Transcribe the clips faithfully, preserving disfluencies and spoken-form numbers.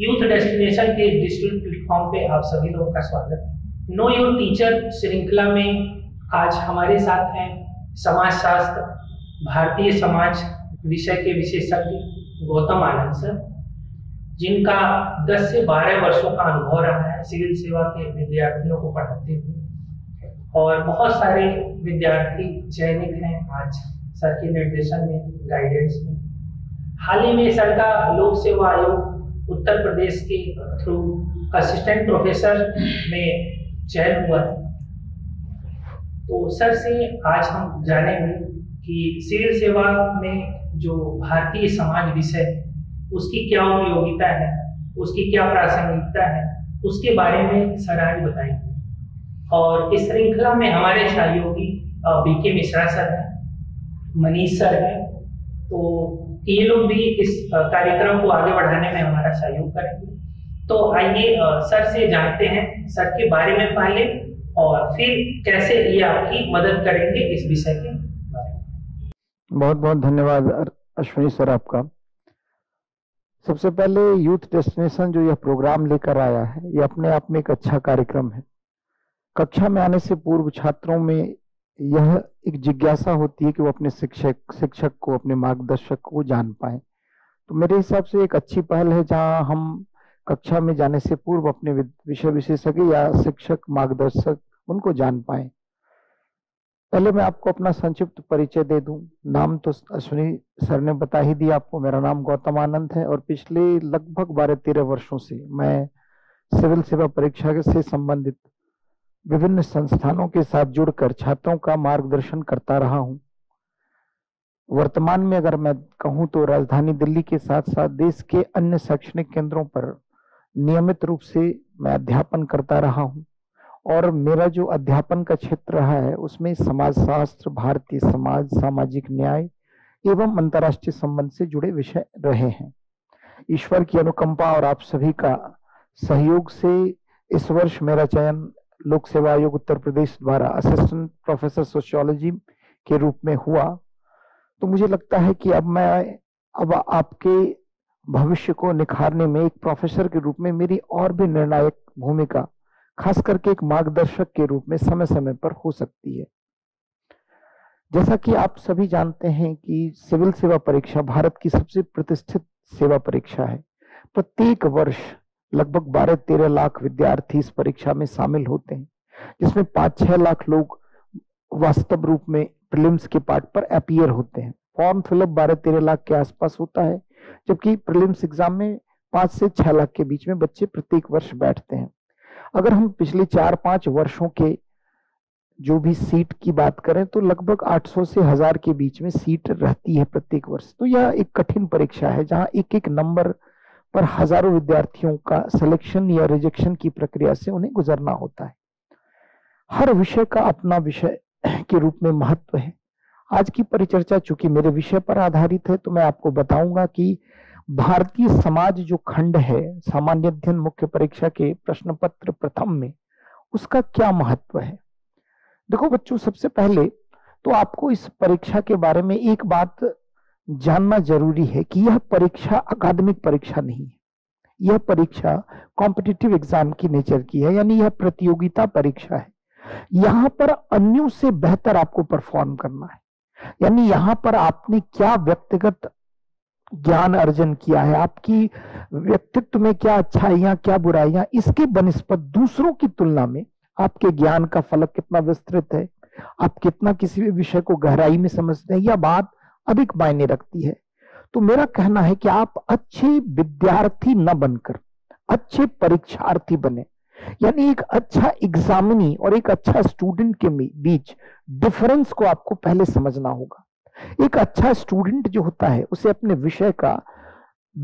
Youth destination के digital platform पे आप सभी लोगों का स्वागत है। नो योर टीचर श्रृंखला में आज हमारे साथ हैं समाजशास्त्र, भारतीय समाज विषय के विशेषज्ञ गौतम आनंद सर, जिनका दस से बारह वर्षों का अनुभव रहा है सिविल सेवा के विद्यार्थियों को पढ़ाते हुए, और बहुत सारे विद्यार्थी चयनित हैं आज सर के निर्देशन में, गाइडेंस में। हाल ही में सर का लोक सेवा आयोग उत्तर प्रदेश के थ्रू असिस्टेंट प्रोफेसर में चयन हुआ। तो सर से आज हम जानेंगे कि सिविल सेवा में जो भारतीय समाज विषय, उसकी क्या उपयोगिता है, उसकी क्या प्रासंगिकता है, उसके बारे में सर आज बताएंगे। और इस श्रृंखला में हमारे सहयोगी वी के मिश्रा सर हैं, मनीष सर हैं, तो ये लोग भी इस कार्यक्रम को आगे बढ़ाने में हमारा सहयोग करेंगे। तो आइए सर से जानते हैं सर के बारे में पहले, और फिर कैसे ये आपकी मदद करेंगे इस विषय के बारे में। बहुत बहुत धन्यवाद अश्विनी सर आपका। सबसे पहले यूथ डेस्टिनेशन जो यह प्रोग्राम लेकर आया है, ये अपने आप में एक अच्छा कार्यक्रम है। कक्षा में आने से पूर्व छात्रों में यह एक जिज्ञासा होती है कि वो अपने शिक्षक शिक्षक को, अपने मार्गदर्शक को जान पाए। तो मेरे हिसाब से एक अच्छी पहल है जहां हम कक्षा में जाने से पूर्व अपने विषय विशेषज्ञ या शिक्षक मार्गदर्शक उनको जान पाए। पहले मैं आपको अपना संक्षिप्त परिचय दे दूं। नाम तो अश्विनी सर ने बता ही दिया आपको, मेरा नाम गौतम आनंद है और पिछले लगभग बारह तेरह वर्षों से मैं सिविल सेवा परीक्षा से संबंधित विभिन्न संस्थानों के साथ जुड़कर छात्रों का मार्गदर्शन करता रहा हूं। वर्तमान में अगर मैं कहूं तो राजधानी दिल्ली के साथ साथ देश के अन्य शैक्षणिक केंद्रों पर नियमित रूप से मैं अध्यापन करता रहा हूं, और मेरा जो अध्यापन का क्षेत्र रहा है उसमें समाजशास्त्र, भारतीय समाज, सामाजिक न्याय एवं अंतर्राष्ट्रीय संबंध से जुड़े विषय रहे हैं। ईश्वर की अनुकंपा और आप सभी का सहयोग से इस वर्ष मेरा चयन लोक सेवा आयोग उत्तर प्रदेश द्वारा असिस्टेंट प्रोफेसर सोशियोलॉजी के रूप में हुआ। तो मुझे लगता है कि अब मैं अब आपके भविष्य को निखारने में एक प्रोफेसर के रूप में मेरी और भी निर्णायक भूमिका, खास करके एक मार्गदर्शक के रूप में समय समय पर हो सकती है। जैसा कि आप सभी जानते हैं कि सिविल सेवा परीक्षा भारत की सबसे प्रतिष्ठित सेवा परीक्षा है। प्रत्येक वर्ष लगभग बारह तेरह लाख विद्यार्थी इस परीक्षा में शामिल होते हैं, जिसमें पाँच छह लाख लोग वास्तव रूप में प्रीलिम्स के पार्ट पर अपीयर होते हैं। फॉर्म फिलअप बारह तेरह लाख के आसपास होता है, जबकि प्रीलिम्स एग्जाम में पाँच से छह लाख के बीच में बच्चे प्रत्येक वर्ष बैठते हैं। अगर हम पिछले चार पाँच वर्षों के जो भी सीट की बात करें तो लगभग आठ सौ से हजार के बीच में सीट रहती है प्रत्येक वर्ष। तो यह एक कठिन परीक्षा है जहाँ एक एक नंबर पर हजारों विद्यार्थियों का सिलेक्शन या रिजेक्शन की प्रक्रिया से उन्हें गुजरना होता है। हर विषय का अपना विषय के रूप में महत्व है। आज की परिचर्चा चूंकि मेरे विषय पर आधारित है, तो मैं आपको बताऊंगा कि भारतीय समाज जो खंड है सामान्य अध्ययन मुख्य परीक्षा के प्रश्न पत्र प्रथम में, उसका क्या महत्व है। देखो बच्चों, सबसे पहले तो आपको इस परीक्षा के बारे में एक बात जानना जरूरी है कि यह परीक्षा अकादमिक परीक्षा नहीं है। यह परीक्षा कॉम्पिटिटिव एग्जाम की नेचर की है, यानी यह प्रतियोगिता परीक्षा है। यहाँ पर अन्यों से बेहतर आपको परफॉर्म करना है, यानी यहाँ पर आपने क्या व्यक्तिगत ज्ञान अर्जन किया है, आपकी व्यक्तित्व में क्या अच्छाइयां क्या बुराइयां, इसके बनस्पत दूसरों की तुलना में आपके ज्ञान का फलक कितना विस्तृत है, आप कितना किसी विषय को गहराई में समझते हैं, यह बात अधिक मायने रखती है। तो मेरा कहना है कि आप अच्छे विद्यार्थी न बनकर अच्छे परीक्षार्थी बने, यानी एक अच्छा एग्जामिनी और एक अच्छा स्टूडेंट के बीच डिफरेंस को आपको पहले समझना होगा। एक अच्छा स्टूडेंट जो होता है उसे अपने विषय का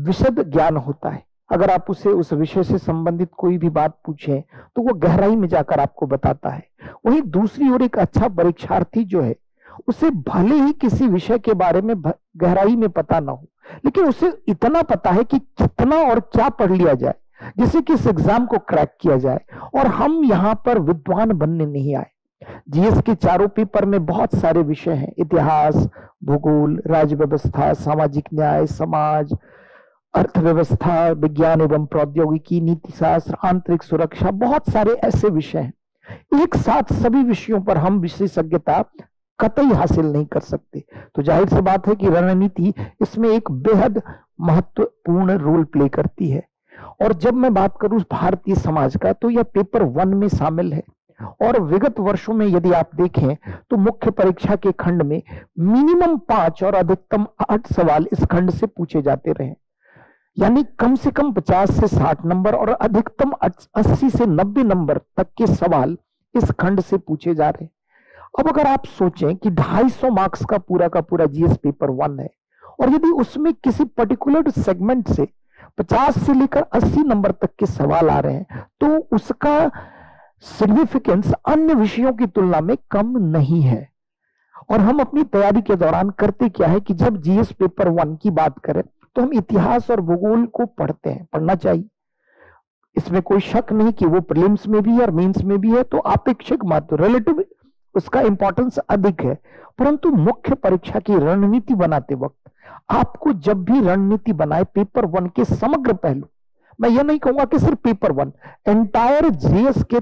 विशद ज्ञान होता है। अगर आप उसे उस विषय से संबंधित कोई भी बात पूछें तो वो गहराई में जाकर आपको बताता है। वहीं दूसरी ओर एक अच्छा परीक्षार्थी जो है उसे भले ही किसी विषय के बारे में गहराई में पता ना हो, लेकिन उसे इतना पता है कि कितना और क्या पढ़ लिया जाए जिससे कि इस एग्जाम को क्रैक किया जाए। और हम यहाँ पर विद्वान बनने नहीं आए। जीएस के चारों पेपर में बहुत सारे विषय हैं, इतिहास, भूगोल, राज्य व्यवस्था, सामाजिक न्याय, समाज, अर्थव्यवस्था, विज्ञान एवं प्रौद्योगिकी, नीति शास्त्र, आंतरिक सुरक्षा, बहुत सारे ऐसे विषय हैं। एक साथ सभी विषयों पर हम विशेषज्ञता कतई हासिल नहीं कर सकते, तो जाहिर सी बात है कि रणनीति इसमें एक बेहद महत्वपूर्ण रोल प्ले करती है। और जब मैं बात करूं भारतीय समाज का, तो यह पेपर वन में शामिल है। और विगत वर्षों में यदि आप देखें तो मुख्य परीक्षा के खंड में मिनिमम पांच और अधिकतम आठ सवाल इस खंड से पूछे जाते रहे, यानी कम से कम पचास से साठ नंबर और अधिकतम अस्सी से नब्बे नंबर तक के सवाल इस खंड से पूछे जा रहे हैं। अब अगर आप सोचें कि दो सौ पचास मार्क्स का पूरा का पूरा जीएस पेपर वन है, और यदि उसमें किसी पर्टिकुलर सेगमेंट से पचास से लेकर अस्सी नंबर तक के सवाल आ रहे हैं, तो उसका सिग्निफिकेंस अन्य विषयों की तुलना में कम नहीं है। और हम अपनी तैयारी के दौरान करते क्या है कि जब जीएस पेपर वन की बात करें तो हम इतिहास और भूगोल को पढ़ते हैं, पढ़ना चाहिए, इसमें कोई शक नहीं कि वो प्रीलिम्स में भी है और मेंस में भी है, तो अपेक्षिक मात्र रिलेटिव उसका इंपॉर्टेंस अधिक है। परंतु मुख्य परीक्षा की रणनीति बनाते वक्त आपको जब भी रणनीति बनाए पेपर वन के समग्र पहलू, मैं ये नहीं कहूंगा कि सिर्फ पेपर वन, एंटायर जीएस के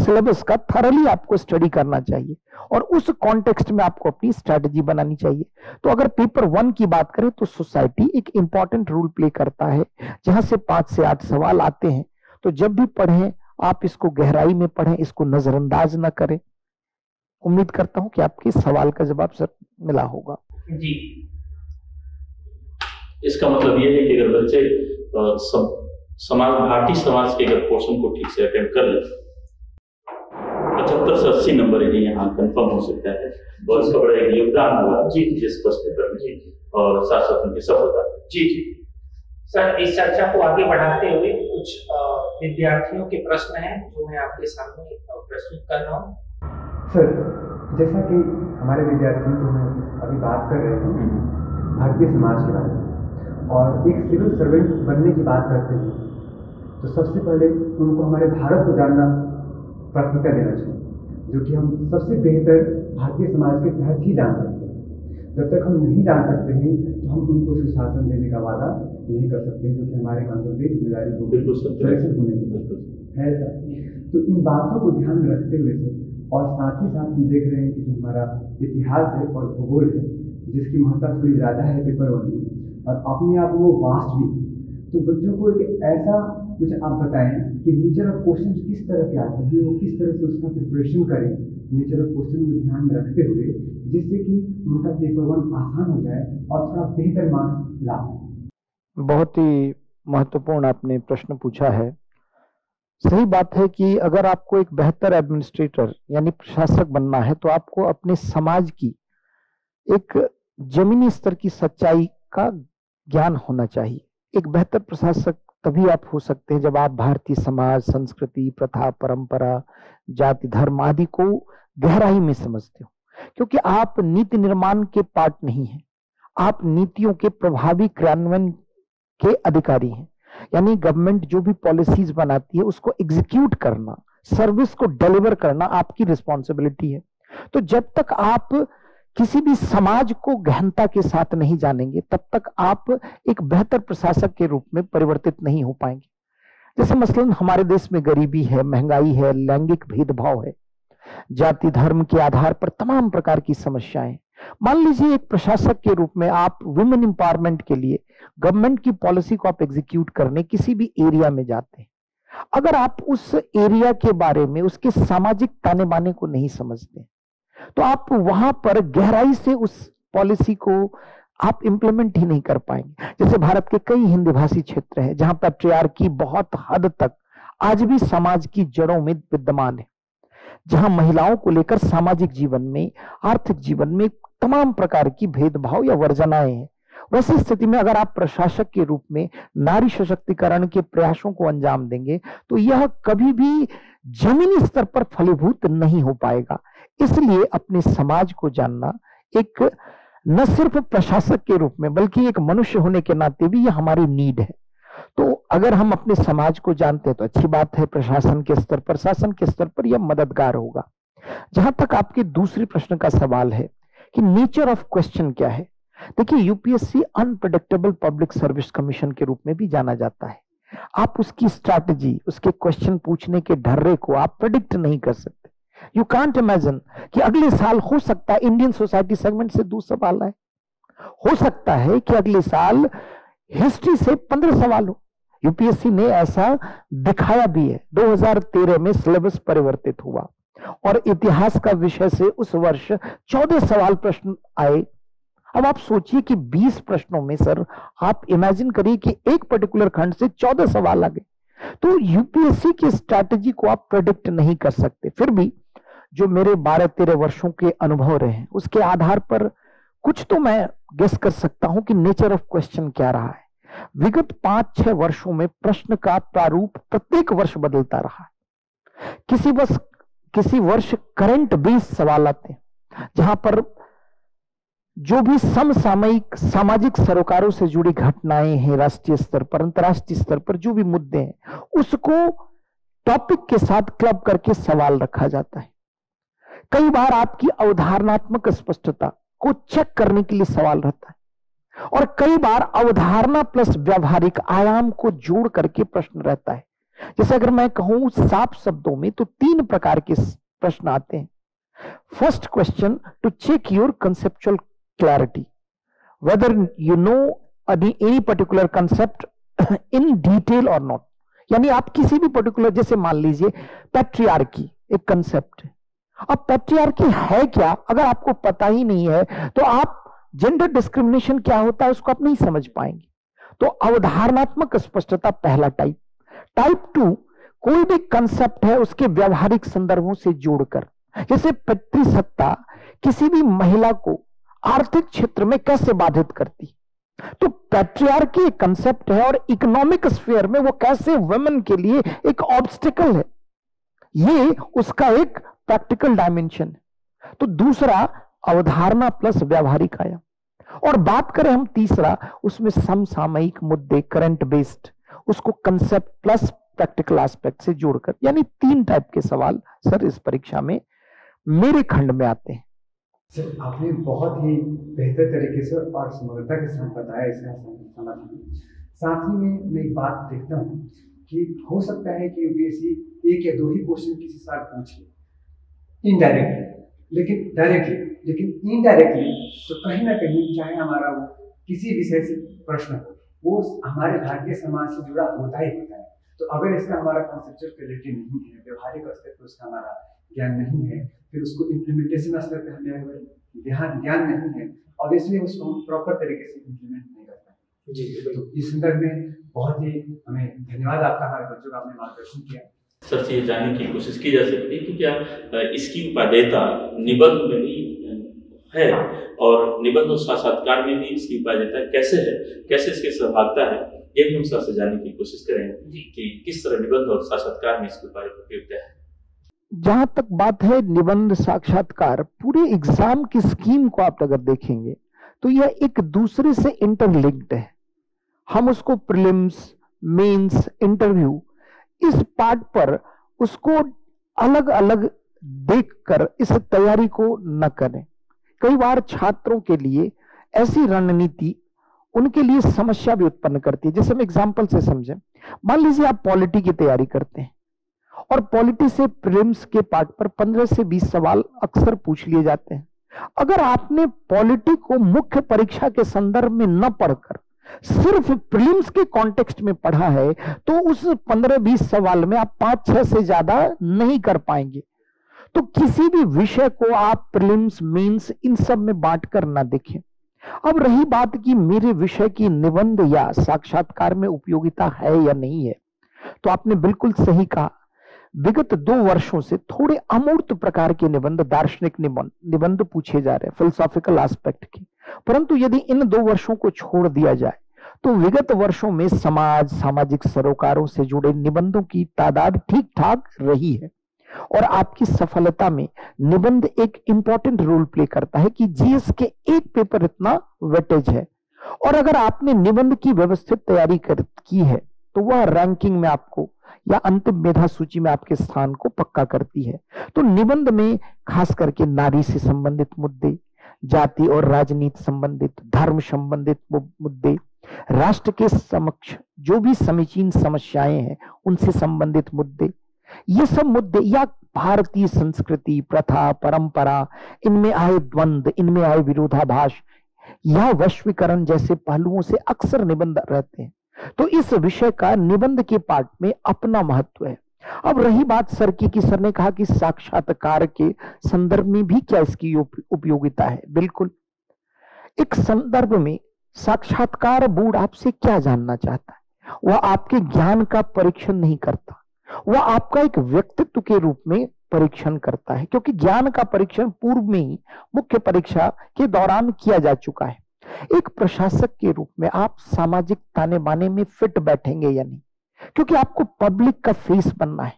सिलेबस का थरली आपको स्टडी करना चाहिए और उस कॉन्टेक्स्ट में आपको अपनी स्ट्रैटेजी बनानी चाहिए। तो अगर पेपर वन की बात करें तो सोसाइटी एक इंपॉर्टेंट रोल प्ले करता है, जहां से पांच से आठ सवाल आते हैं। तो जब भी पढ़ें आप इसको गहराई में पढ़ें, इसको नजरअंदाज ना करें। उम्मीद करता हूं कि आपके सवाल का जवाब सर मिला होगा जी। इसका मतलब यह है कि अगर बच्चे सम, समाज भारतीय समाज के अगर पोर्शन को ठीक से अटेंड कर ले पचहत्तर से अस्सी नंबर इन्हें यहाँ कंफर्म हो सकता है, और इसका बड़ा एक योगदान हुआ जी जिस फर्स्ट पेपर में जी, और साथ साथ उनकी सफलता जी। जी सर, इस चर्चा को आगे बढ़ाते हुए कुछ विद्यार्थियों के प्रश्न हैं जो मैं आपके सामने प्रस्तुत कर रहा हूँ। सर, जैसा कि हमारे विद्यार्थी जो मैं अभी बात कर रहे हैं भारतीय समाज के बारे में और एक सिविल सर्वेंट बनने की बात करते हैं, तो सबसे पहले उनको हमारे भारत को जानना प्राथमिकता देना चाहिए, जो कि हम सबसे बेहतर भारतीय समाज के तहत ही जान सकते हैं। जब तक हम नहीं जान सकते हैं तो हम उनको सुशासन देने का वादा नहीं कर सकते, जो कि हमारे कानून की जिम्मेदारी होने है सर। तो इन बातों को ध्यान में रखते हुए सर, और साथ ही साथ हम देख रहे हैं कि जो हमारा इतिहास है और भूगोल है जिसकी महत्ता थोड़ी ज़्यादा है पेपर वन में, और अपने आप वो वास्ट भी, तो बच्चों को एक ऐसा कुछ आप बताएं कि नेचर ऑफ क्वेश्चन किस तरह के आते हैं, वो किस तरह से उसका प्रिपरेशन करें नेचर ऑफ क्वेश्चन को ध्यान में रखते हुए, जिससे कि उनका पेपर वन आसान हो जाए और थोड़ा बेहतर मार्क्स ला पाए। बहुत ही महत्वपूर्ण आपने प्रश्न पूछा है। सही बात है कि अगर आपको एक बेहतर एडमिनिस्ट्रेटर यानी प्रशासक बनना है तो आपको अपने समाज की एक जमीनी स्तर की सच्चाई का ज्ञान होना चाहिए। एक बेहतर प्रशासक तभी आप हो सकते हैं जब आप भारतीय समाज, संस्कृति, प्रथा, परंपरा, जाति, धर्म आदि को गहराई में समझते हो, क्योंकि आप नीति निर्माण के पार्ट नहीं हैं, आप नीतियों के प्रभावी क्रियान्वयन के अधिकारी हैं। यानी गवर्नमेंट जो भी पॉलिसीज बनाती है उसको एग्जीक्यूट करना, सर्विस को डिलीवर करना आपकी रिस्पॉन्सिबिलिटी है। तो जब तक आप किसी भी समाज को गहनता के साथ नहीं जानेंगे तब तक आप एक बेहतर प्रशासक के रूप में परिवर्तित नहीं हो पाएंगे। जैसे मसलन हमारे देश में गरीबी है, महंगाई है, लैंगिक भेदभाव है, जाति धर्म के आधार पर तमाम प्रकार की समस्याएं। मान लीजिए एक प्रशासक के रूप में आप वुमेन एम्पावरमेंट के लिए गवर्नमेंट की पॉलिसी को आप एग्जीक्यूट करने किसी भी एरिया में जाते हैं, अगर आप उस एरिया के बारे में उसके सामाजिक ताने बाने को नहीं समझते तो आप वहां पर गहराई से उस पॉलिसी को आप इंप्लीमेंट ही नहीं कर पाएंगे। जैसे भारत के कई हिंदी भाषी क्षेत्र हैं जहां पैट्रियार्की बहुत हद तक आज भी समाज की जड़ों में विद्यमान है, जहां महिलाओं को लेकर सामाजिक जीवन में, आर्थिक जीवन में तमाम प्रकार की भेदभाव या वर्जनाएं हैं। वैसी स्थिति में अगर आप प्रशासक के रूप में नारी सशक्तिकरण के प्रयासों को अंजाम देंगे तो यह कभी भी जमीनी स्तर पर फलीभूत नहीं हो पाएगा। इसलिए अपने समाज को जानना एक न सिर्फ प्रशासक के रूप में बल्कि एक मनुष्य होने के नाते भी यह हमारी नीड है। तो अगर हम अपने समाज को जानते हैं तो अच्छी बात है, प्रशासन के स्तर पर, शासन के स्तर पर यह मददगार होगा। जहां तक आपके दूसरे प्रश्न का सवाल है कि नेचर ऑफ क्वेश्चन क्या है, देखिए UPSC unpredictable public service commission के रूप में भी जाना जाता है। आप उसकी स्ट्रैटेजी, उसके क्वेश्चन पूछने के ढर्रे को आप प्रेडिक्ट नहीं कर सकते। यू कांट इमेजिन कि अगले साल हो सकता है इंडियन सोसाइटी सेगमेंट से दो सवाल आए, हो सकता है कि अगले साल हिस्ट्री से पंद्रह सवाल हो। यूपीएससी ने ऐसा दिखाया भी है। दो हज़ार तेरह में सिलेबस परिवर्तित हुआ और इतिहास का विषय से उस वर्ष चौदह सवाल प्रश्न आए। अब आप सोचिए कि बीस प्रश्नों में सर आप इमेजिन करिए कि एक पर्टिकुलर खंड से चौदह सवाल आ गए। तो यूपीएससी की स्ट्रैटेजी को आप प्रेडिक्ट नहीं कर सकते। फिर भी जो मेरे बारह तेरह वर्षों के अनुभव रहे हैं उसके आधार पर कुछ तो मैं गेस कर सकता हूं कि नेचर ऑफ क्वेश्चन क्या रहा है। विगत पांच छह वर्षों में प्रश्न का प्रारूप प्रत्येक वर्ष बदलता रहा है। किसी बस किसी वर्ष करंट बेस्ड सवाल आते हैं जहां पर जो भी समसामयिक सामाजिक सरोकारों से जुड़ी घटनाएं हैं, राष्ट्रीय स्तर पर अंतर्राष्ट्रीय स्तर पर जो भी मुद्दे हैं उसको टॉपिक के साथ क्लब करके सवाल रखा जाता है। कई बार आपकी अवधारणात्मक स्पष्टता को चेक करने के लिए सवाल रहता है और कई बार अवधारणा प्लस व्यावहारिक आयाम को जोड़ करके प्रश्न रहता है। जैसे अगर मैं कहूं साफ शब्दों में तो तीन प्रकार के प्रश्न आते हैं। First question to check your conceptual clarity, whether you know any particular concept in detail और नॉट। यानी आप किसी भी पर्टिकुलर, जैसे मान लीजिए पैट्रियार्की एक कंसेप्ट है। अब पैट्रियार्की है क्या अगर आपको पता ही नहीं है तो आप जेंडर डिस्क्रिमिनेशन क्या होता है उसको आप नहीं समझ पाएंगे। तो अवधारणात्मक स्पष्टता पहला टाइप। टाइप टू, कोई भी कंसेप्ट है उसके व्यावहारिक संदर्भों से जोड़कर, जैसे पितृसत्ता किसी भी महिला को आर्थिक क्षेत्र में कैसे बाधित करती। तो पैट्रियार्की एक कंसेप्ट है और इकोनॉमिक स्फीयर में वो कैसे वुमेन के लिए एक ऑब्स्टिकल है, ये उसका एक प्रैक्टिकल डायमेंशन है। तो दूसरा अवधारणा प्लस व्यावहारिक आया। और बात करें हम तीसरा, उसमें समसामयिक मुद्दे करंट बेस्ड, उसको कंसेप्ट प्लस प्रैक्टिकल एस्पेक्ट से जोड़कर। यानी तीन टाइप के सवाल सर इस परीक्षा में मेरे खंड में आते हैं। सर आपने बहुत ही बेहतर तरीके से और समग्रता के साथ बताया इसका समाधान। साथ ही में मैं एक बात देखता हूँ कि हो सकता है कि यूपीएससी एक या दो ही क्वेश्चन किसी साल पूछे इनडायरेक्टली, लेकिन डायरेक्टली लेकिन इनडायरेक्टली तो कहीं ना कहीं चाहे हमारा वो किसी विषय से प्रश्न हो वो हमारे भारतीय समाज से जुड़ा होता ही होता है। तो अगर इसका हमारा कॉन्सेप्चुअल क्लैरिटी नहीं है, व्यवहारिक स्तर पर उसका हमारा ज्ञान नहीं है, फिर उसको इम्प्लीमेंटेशन स्तर पर हमें अगर ध्यान ज्ञान नहीं है और इसलिए उसको हम प्रॉपर तरीके से इम्प्लीमेंट नहीं कर पाए। जी तो इस संदर्भ में बहुत ही हमें धन्यवाद आपका, हमारे बच्चों का आपने मार्गदर्शन किया। सर से ये जानने की कोशिश की जा सकती है कि क्या इसकी उपादेयता निबंध में भी है और निबंध और साक्षात्कार में भी इसकी उपादेयता कैसे है, कैसे इसके सहभागिता है, ये भी हम सर से जानने की कोशिश करेंगे कि किस तरह निबंध और साक्षात्कार में इसके उपयोगिता है। जहां तक बात है निबंध साक्षात्कार, पूरे एग्जाम की स्कीम को आप अगर देखेंगे तो यह एक दूसरे से इंटरलिंक्ड है। हम उसको प्रीलिम्स, मेंस, इंटरव्यू इस पार्ट पर उसको अलग अलग देखकर इस तैयारी को न करें। कई बार छात्रों के लिए ऐसी रणनीति उनके लिए समस्या भी उत्पन्न करती है। जैसे हम एग्जाम्पल से समझें, मान लीजिए आप पॉलिटी की तैयारी करते हैं और पॉलिटी से प्रीलिम्स के पार्ट पर पंद्रह से बीस सवाल अक्सर पूछ लिए जाते हैं। अगर आपने पॉलिटी को मुख्य परीक्षा के संदर्भ में न पढ़कर सिर्फ प्रीलिम्स के कॉन्टेक्स्ट में पढ़ा है तो उस पंद्रह बीस सवाल में आप पांच छह से ज्यादा नहीं कर पाएंगे। तो किसी भी विषय को आप प्रीलिम्स, मेंस इन सब में बांटकर ना देखें। अब रही बात कि मेरे विषय की निबंध या साक्षात्कार में उपयोगिता है या नहीं है, तो आपने बिल्कुल सही कहा। विगत दो वर्षों से थोड़े अमूर्त प्रकार के निबंध, दार्शनिक निबंध निबंध पूछे जा रहे हैं फिलोसॉफिकल एस्पेक्ट के, परंतु यदि इन दो वर्षों को छोड़ दिया जाए तो विगत वर्षों में समाज, सामाजिक सरोकारों से जुड़े निबंधों की तादाद ठीक ठाक रही है। और आपकी सफलता में निबंध एक इंपॉर्टेंट रोल प्ले करता है कि जीएस के एक पेपर इतना वेटेज है और अगर आपने निबंध की व्यवस्थित तैयारी कर की है तो वह रैंकिंग में आपको या अंतिम मेधा सूची में आपके स्थान को पक्का करती है। तो निबंध में खास करके नारी से संबंधित मुद्दे, जाति और राजनीति संबंधित, धर्म संबंधित मुद्दे, राष्ट्र के समक्ष जो भी समीचीन समस्याएं हैं उनसे संबंधित मुद्दे, ये सब मुद्दे या भारतीय संस्कृति, प्रथा, परंपरा, इनमें आए द्वंद्व, इनमें आए विरोधाभास या वैश्वीकरण जैसे पहलुओं से अक्सर निबंध रहते हैं। तो इस विषय का निबंध के पार्ट में अपना महत्व है। अब रही बात सर की, कि सर ने कहा कि साक्षात्कार के संदर्भ में भी क्या इसकी उपयोगिता है। बिल्कुल, एक संदर्भ में साक्षात्कार बोर्ड आपसे क्या जानना चाहता है? वह आपके ज्ञान का परीक्षण नहीं करता, वह आपका एक व्यक्तित्व के रूप में परीक्षण करता है, क्योंकि ज्ञान का परीक्षण पूर्व में ही मुख्य परीक्षा के दौरान किया जा चुका है। एक प्रशासक के रूप में आप सामाजिक ताने बाने में फिट बैठेंगे या नहीं, क्योंकि आपको पब्लिक का फेस बनना है,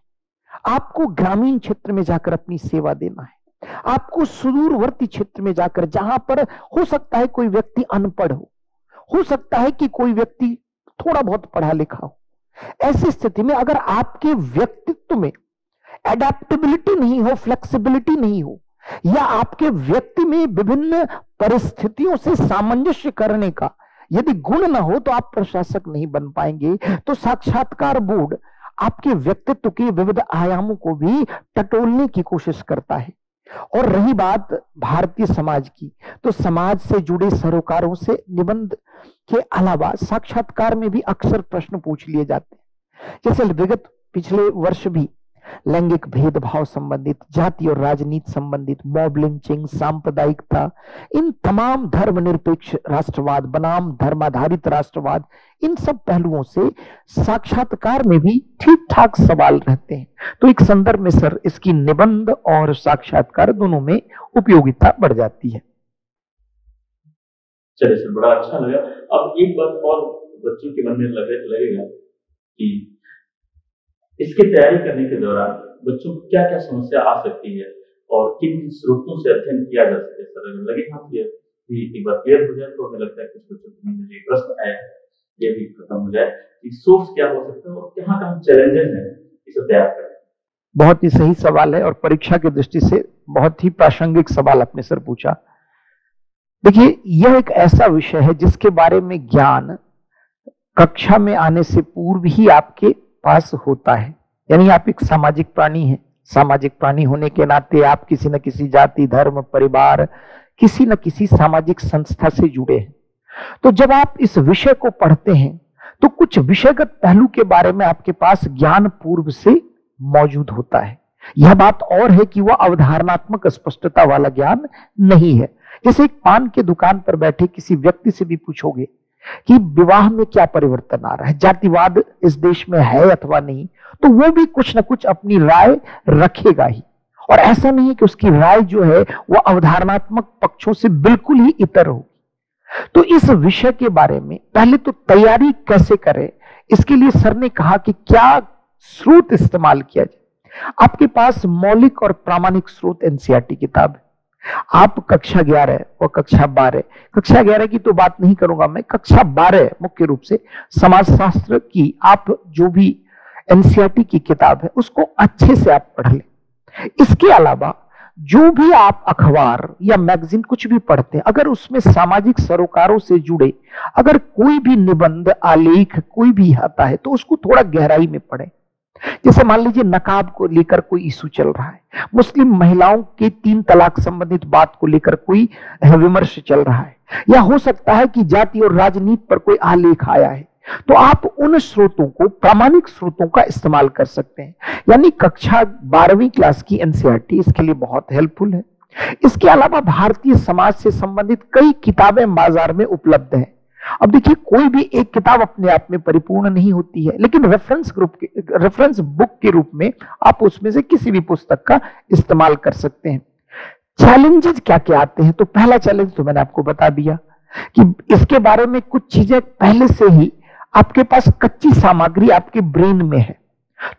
आपको ग्रामीण क्षेत्र में जाकर अपनी सेवा देना है, आपको सुदूरवर्ती क्षेत्र में जाकर, जहां पर हो सकता है कोई व्यक्ति अनपढ़ हो, हो सकता है कि कोई व्यक्ति थोड़ा बहुत पढ़ा लिखा हो, ऐसी स्थिति में अगर आपके व्यक्तित्व में एडेप्टेबिलिटी नहीं हो, फ्लेक्सिबिलिटी नहीं हो, या आपके व्यक्ति में विभिन्न परिस्थितियों से सामंजस्य करने का यदि गुण ना हो, तो आप प्रशासक नहीं बन पाएंगे। तो साक्षात्कार बोर्ड आपके व्यक्तित्व के विविध आयामों को भी टटोलने की कोशिश करता है। और रही बात भारतीय समाज की, तो समाज से जुड़े सरोकारों से निबंध के अलावा साक्षात्कार में भी अक्सर प्रश्न पूछ लिए जाते हैं। जैसे विगत पिछले वर्ष भी लैंगिक भेदभाव संबंधित, जाति और राजनीति संबंधित, मॉब लिंचिंग, सांप्रदायिकता, इन तमाम धर्मनिरपेक्ष राष्ट्रवाद बनाम धर्माधारित राष्ट्रवाद, इन सब पहलुओं से साक्षात्कार में भी ठीक ठाक सवाल रहते हैं। तो एक संदर्भ में सर इसकी निबंध और साक्षात्कार दोनों में उपयोगिता बढ़ जाती है। चलिए सर, बड़ा अच्छा लगा। अब एक बात और बच्चों के मन में लगे, लगेगा कि इसकी तैयारी करने के दौरान बच्चों को क्या क्या समस्या आ सकती है और किन स्रोतों से अध्ययन किया जा सकता है। सर लगे हम एक बार क्लियर हो जाए तो हमें लगता है कुछ बच्चों के मन में जो प्रश्न आया ये भी खत्म हो जाए कि सोर्स क्या हो सकता है और कहाँ कहाँ चैलेंजेस हैं इसे तैयार करने। बहुत ही सही सवाल है और परीक्षा की दृष्टि से बहुत ही प्रासंगिक सवाल आपने सर पूछा। देखिए, यह एक ऐसा विषय है जिसके बारे में ज्ञान कक्षा में आने से पूर्व ही आपके पास होता है, यानी आप एक सामाजिक प्राणी हैं। सामाजिक प्राणी होने के नाते आप किसी न किसी जाति, धर्म, परिवार, किसी न किसी सामाजिक संस्था से जुड़े हैं। तो जब आप इस विषय को पढ़ते हैं तो कुछ विषयगत पहलू के बारे में आपके पास ज्ञान पूर्व से मौजूद होता है। यह बात और है कि वह अवधारणात्मक स्पष्टता वाला ज्ञान नहीं है। जैसे एक पान के दुकान पर बैठे किसी व्यक्ति से भी पूछोगे कि विवाह में क्या परिवर्तन आ रहा है, जातिवाद इस देश में है अथवा नहीं, तो वो भी कुछ ना कुछ अपनी राय रखेगा ही। और ऐसा नहीं कि उसकी राय जो है वो अवधारणात्मक पक्षों से बिल्कुल ही इतर हो। तो इस विषय के बारे में पहले तो तैयारी कैसे करें, इसके लिए सर ने कहा कि क्या स्रोत इस्तेमाल किया जाए। आपके पास मौलिक और प्रामाणिक स्रोत एनसीईआरटी किताब है। आप कक्षा ग्यारह और कक्षा बारह, कक्षा ग्यारह की तो बात नहीं करूंगा मैं, कक्षा बारह मुख्य रूप से समाजशास्त्र की आप जो भी एनसीईआरटी की किताब है उसको अच्छे से आप पढ़ लें। इसके अलावा जो भी आप अखबार या मैगजीन कुछ भी पढ़ते हैं, अगर उसमें सामाजिक सरोकारों से जुड़े अगर कोई भी निबंध, आलेख कोई भी आता है तो उसको थोड़ा गहराई में पढ़ें। जैसे मान लीजिए नकाब को लेकर कोई इशू चल रहा है, मुस्लिम महिलाओं के तीन तलाक संबंधित बात को लेकर कोई विमर्श चल रहा है, या हो सकता है कि जाति और राजनीति पर कोई आलेख आया है, तो आप उन स्रोतों को, प्रामाणिक स्रोतों का इस्तेमाल कर सकते हैं। यानी कक्षा बारहवीं क्लास की एनसीईआरटी इसके लिए बहुत हेल्पफुल है। इसके अलावा भारतीय समाज से संबंधित कई किताबें बाजार में उपलब्ध है। अब देखिए, कोई भी एक किताब अपने आप में परिपूर्ण नहीं होती है, लेकिन रेफरेंस ग्रुप के, रेफरेंस बुक के रूप में आप उसमें से किसी भी पुस्तक का इस्तेमाल कर सकते हैं। चैलेंजेस क्या क्या आते हैं, तो पहला चैलेंज तो मैंने आपको बता दिया कि इसके बारे में कुछ चीजें पहले से ही आपके पास कच्ची सामग्री आपके ब्रेन में है,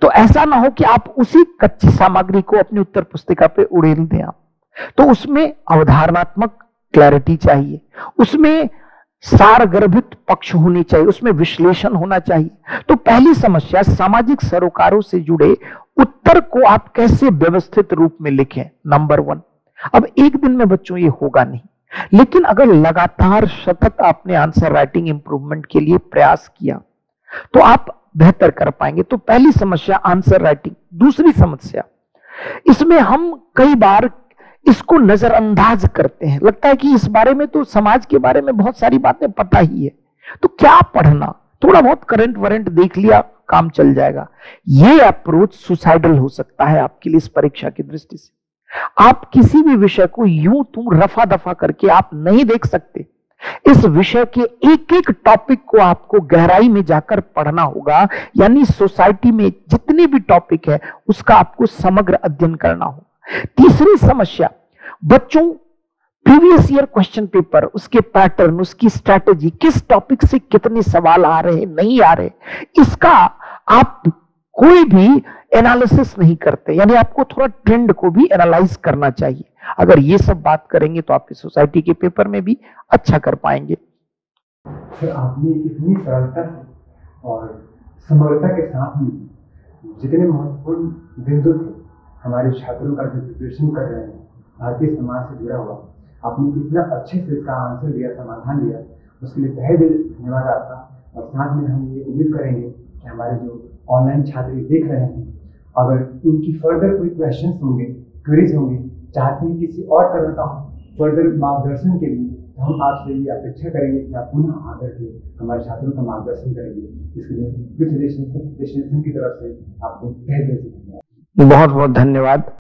तो ऐसा ना हो कि आप उसी कच्ची सामग्री को अपनी उत्तर पुस्तिका पे उड़ेल दें आप। तो उसमें अवधारणात्मक क्लैरिटी चाहिए, उसमें सारगर्भित पक्ष होने चाहिए, उसमें विश्लेषण होना चाहिए। तो पहली समस्या, सामाजिक सरोकारों से जुड़े उत्तर को आप कैसे व्यवस्थित रूप में लिखें, नंबर वन। अब एक दिन में बच्चों ये होगा नहीं, लेकिन अगर लगातार सतत आपने आंसर राइटिंग इंप्रूवमेंट के लिए प्रयास किया तो आप बेहतर कर पाएंगे। तो पहली समस्या आंसर राइटिंग। दूसरी समस्या, इसमें हम कई बार इसको नजरअंदाज करते हैं, लगता है कि इस बारे में तो समाज के बारे में बहुत सारी बातें पता ही है, तो क्या पढ़ना, थोड़ा बहुत करंट वरेंट देख लिया काम चल जाएगा। यह अप्रोच सुसाइडल हो सकता है आपके लिए इस परीक्षा की दृष्टि से। आप किसी भी विषय को यूं तुम रफा दफा करके आप नहीं देख सकते। इस विषय के एक एक टॉपिक को आपको गहराई में जाकर पढ़ना होगा, यानी सोसाइटी में जितने भी टॉपिक है उसका आपको समग्र अध्ययन करना होगा। तीसरी समस्या, बच्चों प्रीवियस ईयर क्वेश्चन पेपर, उसके पैटर्न, उसकी स्ट्रैटेजी, किस टॉपिक से कितने सवाल आ रहे नहीं आ रहे, इसका आप कोई भी एनालिसिस नहीं करते, यानी आपको थोड़ा ट्रेंड को भी एनालाइज करना चाहिए। अगर ये सब बात करेंगे तो आप इस सोसाइटी के पेपर में भी अच्छा कर पाएंगे। सर, आपने इतनी सरलता से और समग्रता के साथ में जितने महत्वपूर्ण बिंदु थे हमारे छात्रों का जो प्रिपरेशन कर रहे हैं भारतीय समाज से जुड़ा हुआ, आपने इतना अच्छे से इसका आंसर दिया, समाधान दिया, उसके लिए तहे दिल धन्यवाद आपका। और साथ में हम ये उम्मीद करेंगे कि हमारे जो ऑनलाइन छात्र देख रहे हैं, अगर उनकी फर्दर कोई क्वेश्चन होंगे, क्वेरीज होंगे, चाहते हैं किसी और तरह का फर्दर मार्गदर्शन के लिए, तो हम आपसे ये अपेक्षा करेंगे कि आप पुनः आकर के हमारे छात्रों का मार्गदर्शन करेंगे। इसके लिए यूथ डेस्टिनेशन की तरफ से आपको तहे दिल से धन्यवाद, बहुत बहुत धन्यवाद।